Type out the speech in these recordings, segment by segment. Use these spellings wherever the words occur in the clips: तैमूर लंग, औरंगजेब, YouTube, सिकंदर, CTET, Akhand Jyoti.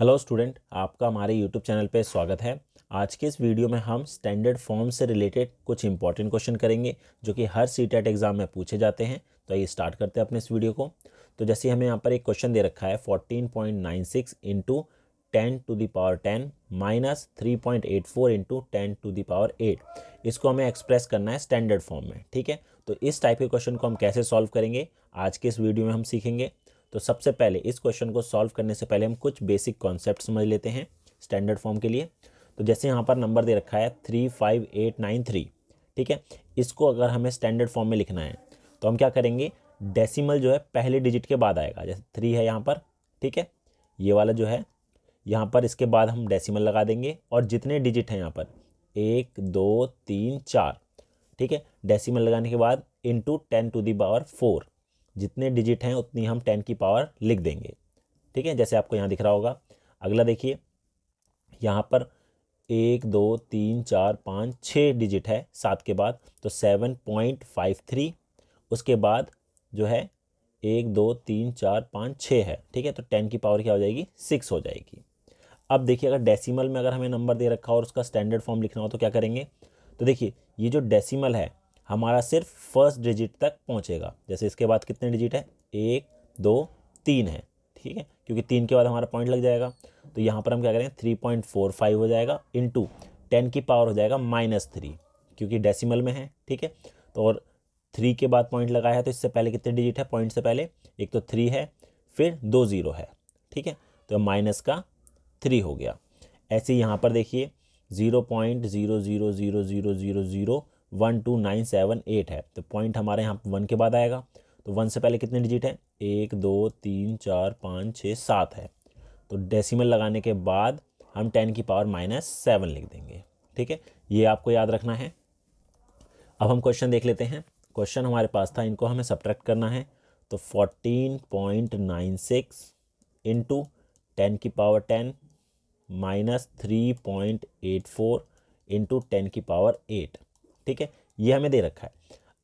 Hello student, आपका हमारे YouTube channel पे स्वागत है। आज के इस वीडियो में हम स्टैंडर्ड फॉर्म से रिलेटेड कुछ इंपॉर्टेंट क्वेश्चन करेंगे जो कि हर सीटेट एग्ज़ाम में पूछे जाते हैं। तो ये स्टार्ट करते हैं अपने इस वीडियो को। तो जैसे हमें यहाँ पर एक क्वेश्चन दे रखा है 14.96 into 10 to the power 10 minus 3.84 into 10 to the power 8। इसको हमें एक्सप्रेस करना है स्टैंडर्ड फॉर्म में, ठीक है। तो इस टाइप के क्वेश्चन को हम कैसे सॉल्व करेंगे आज के इस वीडियो में हम सीखेंगे। तो सबसे पहले इस क्वेश्चन को सॉल्व करने से पहले हम कुछ बेसिक कॉन्सेप्ट समझ लेते हैं स्टैंडर्ड फॉर्म के लिए। तो जैसे यहाँ पर नंबर दे रखा है 35893, ठीक है। इसको अगर हमें स्टैंडर्ड फॉर्म में लिखना है तो हम क्या करेंगे, डेसिमल जो है पहले डिजिट के बाद आएगा। जैसे 3 है यहाँ पर, ठीक है, ये वाला जो है यहाँ पर, इसके बाद हम डेसिमल लगा देंगे। और जितने डिजिट हैं यहाँ पर 1 2 3 4, ठीक है। डेसिमल लगाने के बाद इंटू 10 टू दी पावर 4, जितने डिजिट हैं उतनी हम 10 की पावर लिख देंगे, ठीक है, जैसे आपको यहाँ दिख रहा होगा। अगला देखिए, यहाँ पर 1 2 3 4 5 6 डिजिट है 7 के बाद, तो 7.53। उसके बाद जो है 1 2 3 4 5 6 है, ठीक है, तो 10 की पावर क्या हो जाएगी, 6 हो जाएगी। अब देखिए, अगर डेसिमल में अगर हमें नंबर दे रखा हो और उसका स्टैंडर्ड फॉर्म लिखना हो तो क्या करेंगे। तो देखिए, ये जो डेसिमल है हमारा सिर्फ फर्स्ट डिजिट तक पहुंचेगा। जैसे इसके बाद कितने डिजिट है, 1 2 3 है, ठीक है, क्योंकि 3 के बाद हमारा पॉइंट लग जाएगा। तो यहाँ पर हम क्या करें, 3.45 हो जाएगा इंटू 10 की पावर हो जाएगा -3, क्योंकि डेसिमल में है, ठीक है। तो और 3 के बाद पॉइंट लगाया है तो इससे पहले कितने डिजिट है, पॉइंट से पहले एक तो 3 है, फिर 2 0 है, ठीक है, तो -3 हो गया। ऐसे ही यहाँ पर देखिए 0.000000001297 है, तो पॉइंट हमारे यहाँ 1 के बाद आएगा। तो 1 से पहले कितने डिजिट हैं, 1 2 3 4 5 6 7 है, तो डेसिमल लगाने के बाद हम 10 की पावर -7 लिख देंगे, ठीक है, ये आपको याद रखना है। अब हम क्वेश्चन देख लेते हैं। क्वेश्चन हमारे पास था, इनको हमें सब्ट्रैक्ट करना है। तो 14.96 इंटू 10 की पावर 10 माइनस 3.84 इंटू 10 की पावर 8, ठीक है, ये हमें दे रखा है।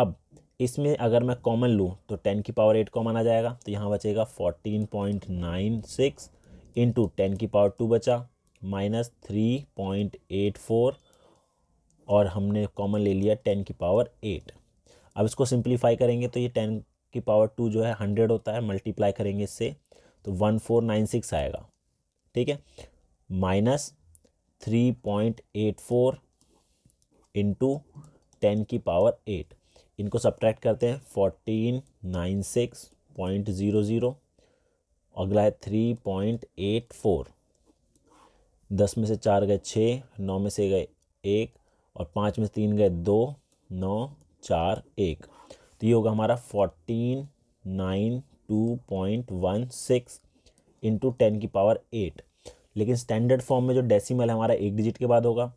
अब इसमें अगर मैं कॉमन लूँ तो 10 की पावर 8 कॉमन आ जाएगा, तो यहाँ बचेगा 14.96 इंटू 10 की पावर 2 बचा माइनस 3.84 और हमने कॉमन ले लिया 10 की पावर 8। अब इसको सिंप्लीफाई करेंगे तो ये 10 की पावर 2 जो है 100 होता है, मल्टीप्लाई करेंगे इससे तो 1496 आएगा, ठीक है, माइनस 3.84 इंटू 10 की पावर 8। इनको सब्ट्रैक्ट करते हैं, 1496.00, अगला है 3.84, 10 में से 4 गए 6, 9 में से गए 1 और 5 में से 3 गए 2, 9 4 1, तो ये होगा हमारा 1492.16 इंटू 10 की पावर 8। लेकिन स्टैंडर्ड फॉर्म में जो डेसिमल है हमारा एक डिजिट के बाद होगा,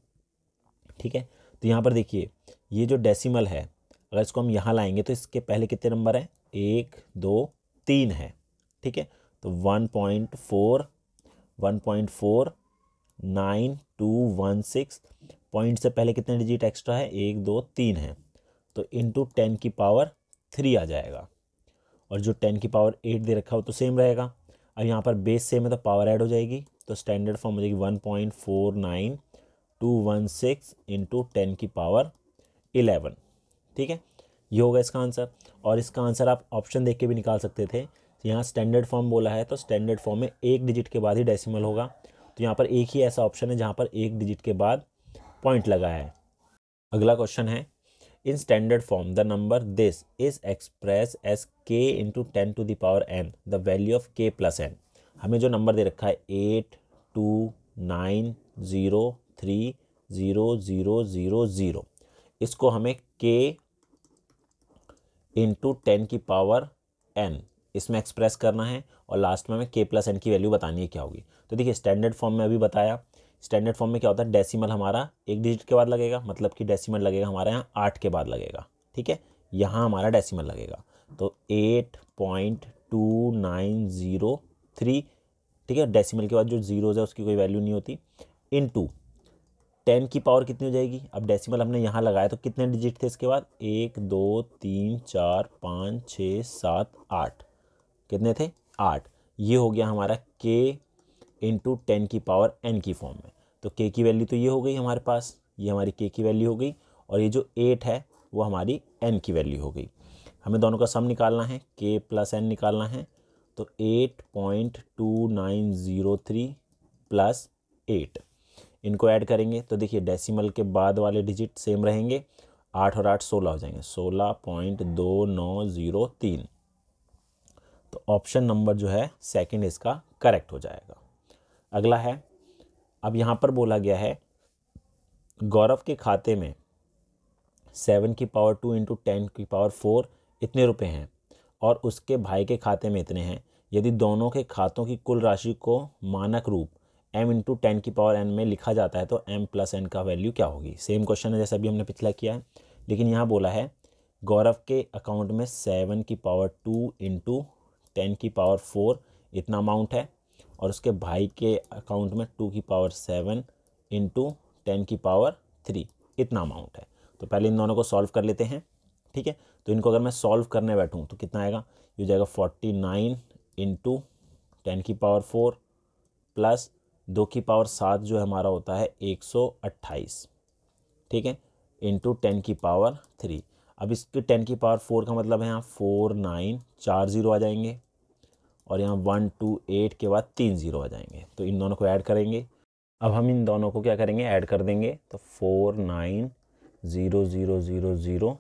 ठीक है। तो यहाँ पर देखिए, ये जो डेसिमल है अगर इसको हम यहाँ लाएंगे तो इसके पहले कितने नंबर हैं, 1 2 3 है, ठीक है, तो 1.4 1.49216, पॉइंट से पहले कितने डिजिट एक्स्ट्रा है, 1 2 3 है, तो इंटू 10 की पावर 3 आ जाएगा। और जो 10 की पावर 8 दे रखा हो तो सेम रहेगा। अब यहाँ पर बेस सेम है तो पावर ऐड हो जाएगी, तो स्टैंडर्ड फॉर्म हो जाएगी 1.49216 इंटू 10 की पावर 11, ठीक है, ये होगा इसका आंसर। और इसका आंसर आप ऑप्शन देख के भी निकाल सकते थे। यहाँ स्टैंडर्ड फॉर्म बोला है तो स्टैंडर्ड फॉर्म में एक डिजिट के बाद ही डेसिमल होगा, तो यहाँ पर एक ही ऐसा ऑप्शन है जहाँ पर एक डिजिट के बाद पॉइंट लगा है। अगला क्वेश्चन है, in standard form the number this is express as k into 10 to the power n the value of k+n। हमें जो नंबर दे रखा है 8 2 9 0 3 0 0 0 0, इसको हमें k इंटू 10 की पावर n इसमें एक्सप्रेस करना है और लास्ट में हमें k+n की वैल्यू बतानी है क्या होगी। तो देखिए, स्टैंडर्ड फॉर्म में अभी बताया, स्टैंडर्ड फॉर्म में क्या होता है, डेसिमल हमारा एक डिजिट के बाद लगेगा, मतलब कि डेसिमल लगेगा हमारे यहाँ 8 के बाद लगेगा, ठीक है, यहाँ हमारा डेसिमल लगेगा। तो 8.2903, ठीक है, डेसिमल के बाद जो जीरोज़ है उसकी कोई वैल्यू नहीं होती, इंटू 10 की पावर कितनी हो जाएगी। अब डेसिमल हमने यहाँ लगाया तो कितने डिजिट थे इसके बाद, 1 2 3 4 5 6 7 8, कितने थे, 8। ये हो गया हमारा k इंटू 10 की पावर n की फॉर्म में। तो k की वैल्यू तो ये हो गई हमारे पास, ये हमारी k की वैल्यू हो गई, और ये जो 8 है वो हमारी n की वैल्यू हो गई। हमें दोनों का सम निकालना है, k प्लस n निकालना है। तो 8.2903 प्लस 8 इनको ऐड करेंगे तो देखिए डेसिमल के बाद वाले डिजिट सेम रहेंगे, 8 और 8 16 हो जाएंगे, 16.2903। तो ऑप्शन नंबर जो है सेकंड इसका करेक्ट हो जाएगा। अगला है, अब यहाँ पर बोला गया है गौरव के खाते में 7 की पावर 2 इंटू 10 की पावर 4 इतने रुपए हैं और उसके भाई के खाते में इतने हैं। यदि दोनों के खातों की कुल राशि को मानक रूप m इंटू 10 की पावर n में लिखा जाता है तो m प्लस n का वैल्यू क्या होगी। सेम क्वेश्चन है जैसा अभी हमने पिछला किया है, लेकिन यहाँ बोला है गौरव के अकाउंट में 7 की पावर 2 इंटू 10 की पावर 4 इतना अमाउंट है और उसके भाई के अकाउंट में 2 की पावर 7 इंटू 10 की पावर 3 इतना अमाउंट है। तो पहले इन दोनों को सॉल्व कर लेते हैं, ठीक है। तो इनको अगर मैं सॉल्व करने बैठूँ तो कितना आएगा, ये हो जाएगा 49 इंटू 10 की पावर 4 प्लस 2 की पावर 7 जो हमारा होता है 128, ठीक है, इंटू 10 की पावर 3। अब इसके 10 की पावर 4 का मतलब है यहाँ 4940 आ जाएंगे और यहाँ 128 के बाद 30 आ जाएंगे। तो इन दोनों को ऐड करेंगे। अब हम इन दोनों को क्या करेंगे, ऐड कर देंगे। तो 490000,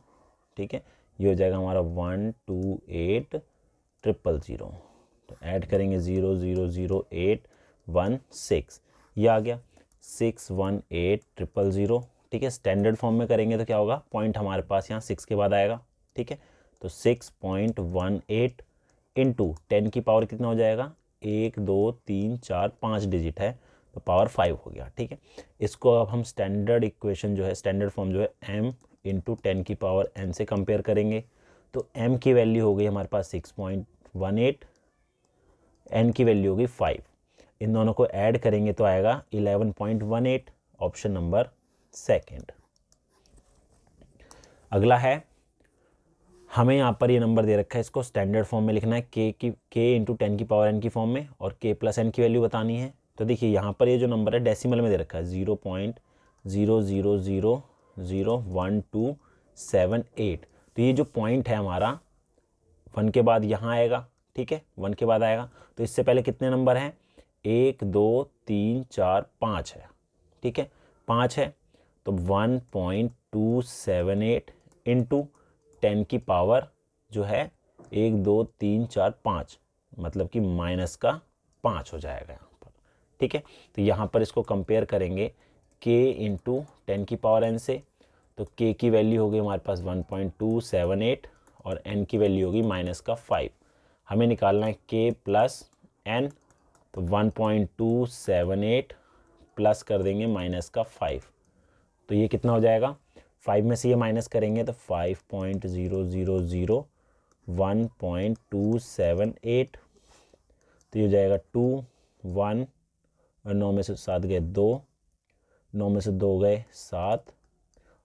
ठीक है, ये हो जाएगा हमारा 128,000। तो ऐड करेंगे 000816, ये आ गया 618,000, ठीक है। स्टैंडर्ड फॉर्म में करेंगे तो क्या होगा, पॉइंट हमारे पास यहाँ 6 के बाद आएगा, ठीक है। तो 6.18 इंटू 10 की पावर कितना हो जाएगा, 1 2 3 4 5 डिजिट है तो पावर 5 हो गया, ठीक है। इसको अब हम स्टैंडर्ड इक्वेशन जो है, स्टैंडर्ड फॉर्म जो है m इंटू 10 की पावर n से कंपेयर करेंगे। तो m की वैल्यू हो गई हमारे पास 6.18, n की वैल्यू हो गई 5, इन दोनों को ऐड करेंगे तो आएगा 11.18, ऑप्शन नंबर सेकंड। अगला है, हमें यहाँ पर ये नंबर दे रखा है, इसको स्टैंडर्ड फॉर्म में लिखना है, k इंटू 10 की पावर n की फॉर्म में, और k प्लस n की वैल्यू बतानी है। तो देखिए यहाँ पर ये जो नंबर है डेसिमल में दे रखा है 0.00001278। तो ये जो पॉइंट है हमारा 1 के बाद यहाँ आएगा, ठीक है, 1 के बाद आएगा। तो इससे पहले कितने नंबर हैं, 1 2 3 4 5 है, ठीक है, 5 है। तो 1.278 इंटू 10 की पावर जो है 1 2 3 4 5 मतलब कि माइनस का 5 हो जाएगा यहाँ पर, ठीक है। तो यहाँ पर इसको कंपेयर करेंगे k इंटू 10 की पावर n से। तो k की वैल्यू होगी हमारे पास 1.278 और n की वैल्यू होगी माइनस का 5। हमें निकालना है k प्लस n, तो 1.278 प्लस कर देंगे माइनस का 5। तो ये कितना हो जाएगा, 5 में से ये माइनस करेंगे तो 5.0001.278, तो ये हो जाएगा 2 1 और 9 में से 7 गए 2, 9 में से 2 गए 7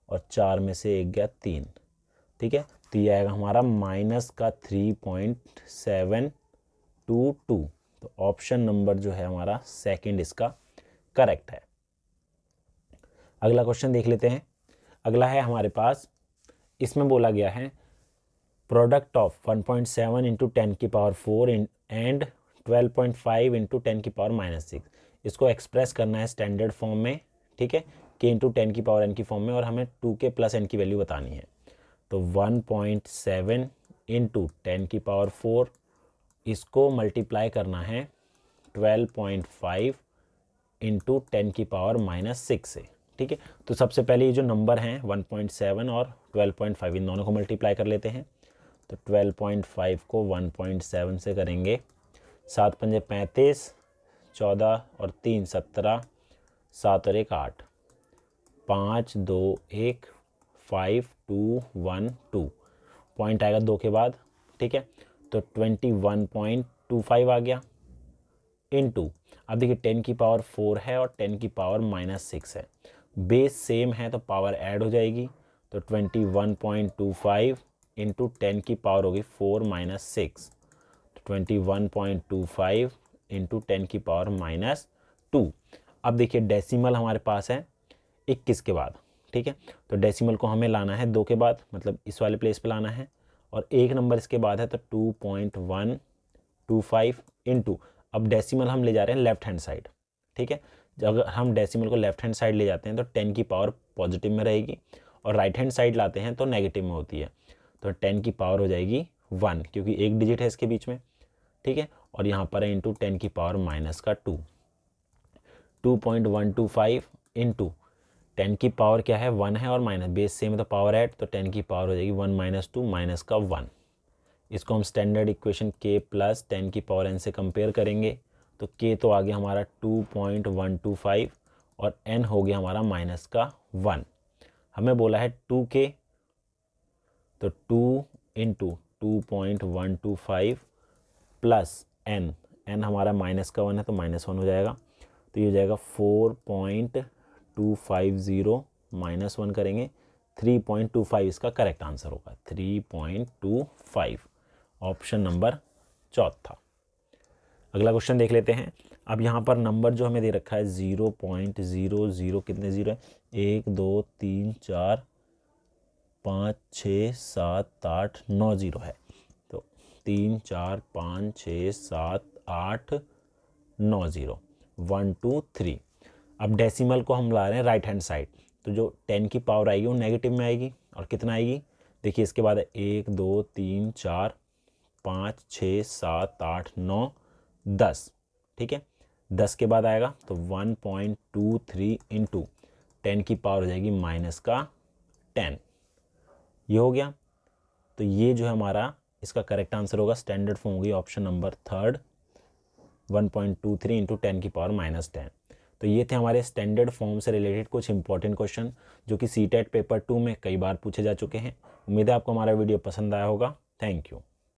और 4 में से 1 गया 3, ठीक है। तो ये आएगा हमारा माइनस का 3.722। तो ऑप्शन नंबर जो है हमारा सेकंड इसका करेक्ट है। अगला क्वेश्चन देख लेते हैं। अगला है हमारे पास, इसमें बोला गया है प्रोडक्ट ऑफ 1.7 इंटू 10 की पावर 4 एंड 12.5 इंटू 10 की पावर -6। इसको एक्सप्रेस करना है स्टैंडर्ड फॉर्म में, ठीक है, k इंटू 10 की पावर n की फॉर्म में, और हमें 2k प्लस n की वैल्यू बतानी है। तो 1.7 इंटू 10 की पावर 4 इसको मल्टीप्लाई करना है 12.5 इंटू 10 की पावर -6 से, ठीक है। तो सबसे पहले ये जो नंबर हैं 1.7 और 12.5 इन दोनों को मल्टीप्लाई कर लेते हैं। तो 12.5 को 1.7 से करेंगे, 7 पंजे 35, 14 और 3 17, 7 और 1 8, 5 2 1, 5 2 1 2, पॉइंट आएगा 2 के बाद, ठीक है। तो 21.25 आ गया इंटू, अब देखिए 10 की पावर 4 है और 10 की पावर -6 है, बेस सेम है तो पावर ऐड हो जाएगी। तो 21.25 इंटू 10 की पावर होगी 4 -6, 21.25 इंटू 10⁻²। अब देखिए डेसिमल हमारे पास है 21 के बाद, ठीक है, तो डेसिमल को हमें लाना है 2 के बाद, मतलब इस वाले प्लेस पे लाना है, और 1 नंबर इसके बाद है, तो 2.125 इंटू, अब डेसिमल हम ले जा रहे हैं लेफ्ट हैंड साइड, ठीक है, अगर हम डेसिमल को लेफ्ट हैंड साइड ले जाते हैं तो 10 की पावर पॉजिटिव में रहेगी, और राइट हैंड साइड लाते हैं तो नेगेटिव में होती है, तो 10 की पावर हो जाएगी 1, क्योंकि एक डिजिट है इसके बीच में, ठीक है, और यहाँ पर है इंटू 10⁻-2। 2.125 इंटू 10 की पावर क्या है 1 है, और माइनस बेस सेम है तो पावर ऐड, तो 10 की पावर हो जाएगी 1 - 2 - 1। इसको हम स्टैंडर्ड इक्वेशन k + 10⁻n से कंपेयर करेंगे, तो k तो आ गया हमारा 2.125 और n हो गया हमारा -1। हमें बोला है 2k, तो 2 इंटू 2.125 प्लस n, n हमारा -1 है तो -1 हो जाएगा, तो ये हो जाएगा 4.250 -1 करेंगे 3.25, इसका करेक्ट आंसर होगा 3.25, ऑप्शन नंबर 4। अगला क्वेश्चन देख लेते हैं। अब यहाँ पर नंबर जो हमें दे रखा है 0.00, कितने जीरो है, 1 2 3 4 5 6 7 8 9 जीरो है, तो 3 4 5 6 7 8 9 जीरो, 1 2 3। अब डेसिमल को हम ला रहे हैं राइट हैंड साइड, तो जो 10 की पावर आएगी वो नेगेटिव में आएगी, और कितना आएगी देखिए, इसके बाद 1 2 3 4 5 6 7 8 9 10, ठीक है, 10 के बाद आएगा तो 1.23 इंटू 10 की पावर हो जाएगी -10, ये हो गया, तो ये जो है हमारा इसका करेक्ट आंसर होगा, स्टैंडर्ड फॉर्म होगी ऑप्शन नंबर 3, 1.23 इंटू 10⁻-10। तो ये थे हमारे स्टैंडर्ड फॉर्म से रिलेटेड कुछ इंपॉर्टेंट क्वेश्चन जो कि CTET पेपर 2 में कई बार पूछे जा चुके हैं। उम्मीद है आपको हमारा वीडियो पसंद आया होगा। Thank you.